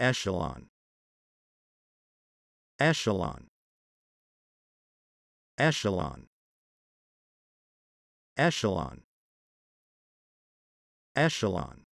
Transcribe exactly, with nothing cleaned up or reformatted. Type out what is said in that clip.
Echelon. Echelon. Echelon. Echelon. Echelon.